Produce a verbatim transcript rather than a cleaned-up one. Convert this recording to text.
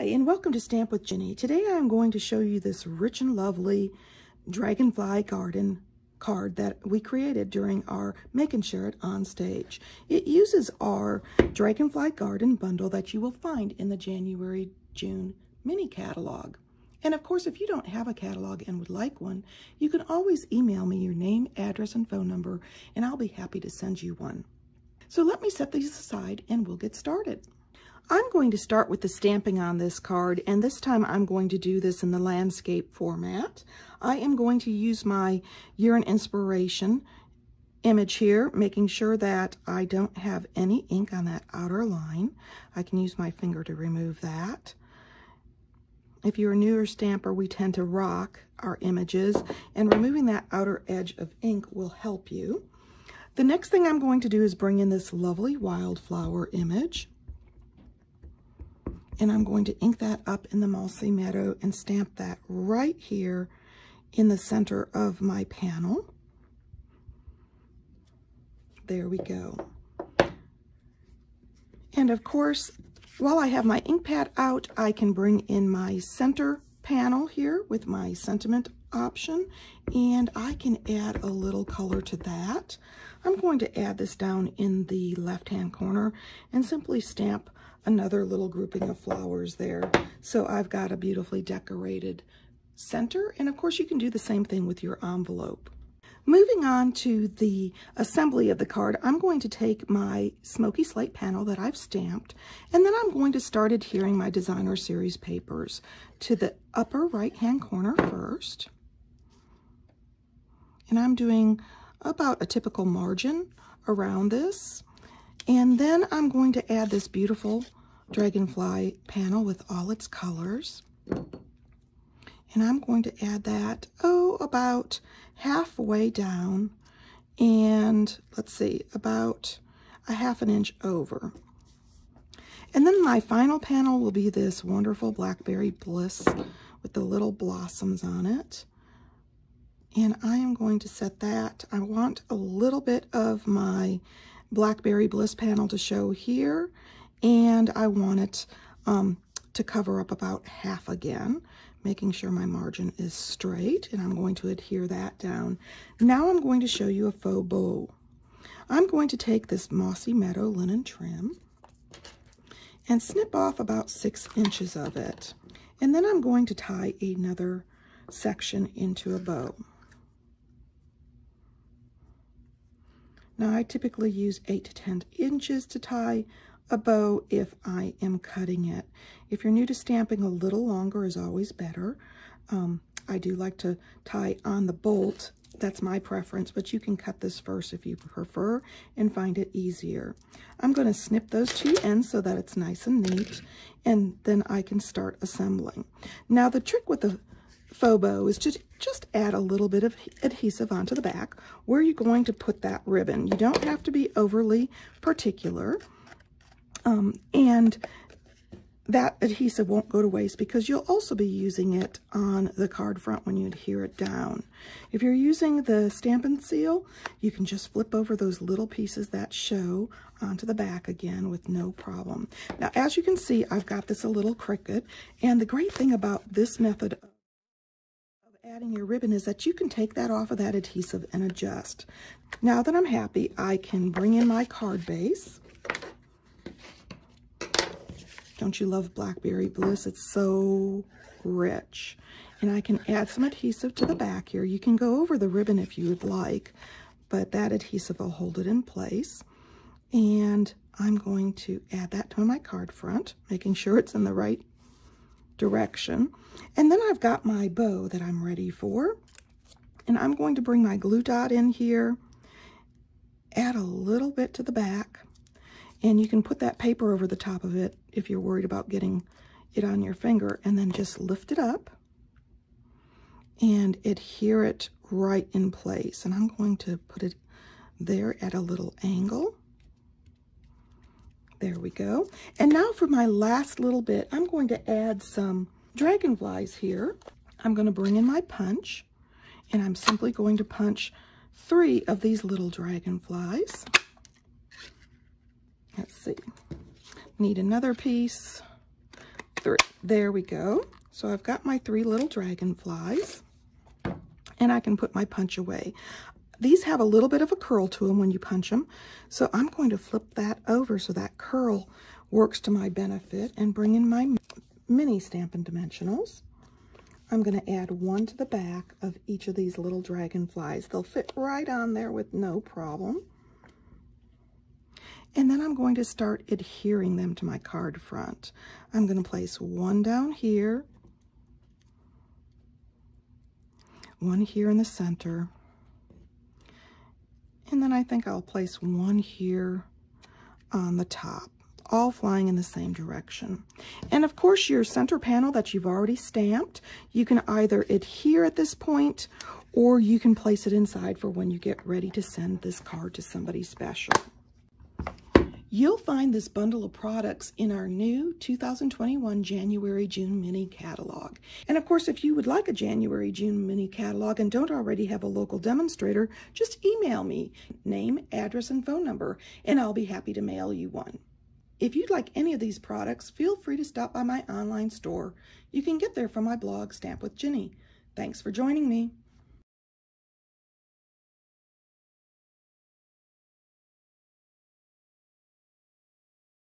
Hi, and welcome to Stamp with Jini. Today I'm going to show you this rich and lovely Dragonfly Garden card that we created during our Make and Share It On Stage. It uses our Dragonfly Garden bundle that you will find in the January June mini catalog. And of course, if you don't have a catalog and would like one, you can always email me your name, address, and phone number, and I'll be happy to send you one. So let me set these aside and we'll get started. I'm going to start with the stamping on this card, and this time I'm going to do this in the landscape format. I am going to use my Year in Inspiration image here, making sure that I don't have any ink on that outer line. I can use my finger to remove that. If you're a newer stamper, we tend to rock our images, and removing that outer edge of ink will help you. The next thing I'm going to do is bring in this lovely wildflower image, and I'm going to ink that up in the Mossy Meadow and stamp that right here in the center of my panel. There we go. And of course, while I have my ink pad out, I can bring in my center panel here with my sentiment option, and I can add a little color to that. I'm going to add this down in the left-hand corner and simply stamp another little grouping of flowers there. So I've got a beautifully decorated center, and of course you can do the same thing with your envelope. Moving on to the assembly of the card, I'm going to take my Smoky Slate panel that I've stamped, and then I'm going to start adhering my Designer Series papers to the upper right-hand corner first. And I'm doing about a typical margin around this. And then I'm going to add this beautiful dragonfly panel with all its colors. And I'm going to add that, oh, about halfway down. And let's see, about a half an inch over. And then my final panel will be this wonderful Blackberry Bliss with the little blossoms on it. And I am going to set that. I want a little bit of my Blackberry Bliss panel to show here, and I want it um, to cover up about half again, making sure my margin is straight, and I'm going to adhere that down. Now I'm going to show you a faux bow. I'm going to take this Mossy Meadow linen trim and snip off about six inches of it, and then I'm going to tie another section into a bow. Now I typically use eight to ten inches to tie a bow if I am cutting it. If you're new to stamping, a little longer is always better. Um, I do like to tie on the bolt. That's my preference, but you can cut this first if you prefer and find it easier. I'm going to snip those two ends so that it's nice and neat, and then I can start assembling. Now the trick with the faux bow is to just add a little bit of adhesive onto the back where you're going to put that ribbon. You don't have to be overly particular, um, and that adhesive won't go to waste because you'll also be using it on the card front when you adhere it down. If you're using the Stampin' Seal, you can just flip over those little pieces that show onto the back again with no problem. Now, as you can see, I've got this a little crooked, and the great thing about this method of adding your ribbon is that you can take that off of that adhesive and adjust. Now that I'm happy, I can bring in my card base. Don't you love Blackberry Bliss? It's so rich. And I can add some adhesive to the back here. You can go over the ribbon if you would like, but that adhesive will hold it in place. And I'm going to add that to my card front, making sure it's in the right direction. And then I've got my bow that I'm ready for, and I'm going to bring my glue dot in here, add a little bit to the back, and you can put that paper over the top of it if you're worried about getting it on your finger, and then just lift it up and adhere it right in place. And I'm going to put it there at a little angle. There we go. And now for my last little bit, I'm going to add some dragonflies here. I'm going to bring in my punch, and I'm simply going to punch three of these little dragonflies. Let's see. Need another piece. three. There we go. So I've got my three little dragonflies, and I can put my punch away. These have a little bit of a curl to them when you punch them, so I'm going to flip that over so that curl works to my benefit, and bring in my mini Stampin' Dimensionals. I'm going to add one to the back of each of these little dragonflies. They'll fit right on there with no problem. And then I'm going to start adhering them to my card front. I'm going to place one down here, one here in the center, and then I think I'll place one here on the top, all flying in the same direction. And of course, your center panel that you've already stamped, you can either adhere at this point, or you can place it inside for when you get ready to send this card to somebody special. You'll find this bundle of products in our new two thousand twenty-one January-June mini catalog. And of course, if you would like a January-June mini catalog and don't already have a local demonstrator, just email me, name, address, and phone number, and I'll be happy to mail you one. If you'd like any of these products, feel free to stop by my online store. You can get there from my blog, Stamp with Jini. Thanks for joining me.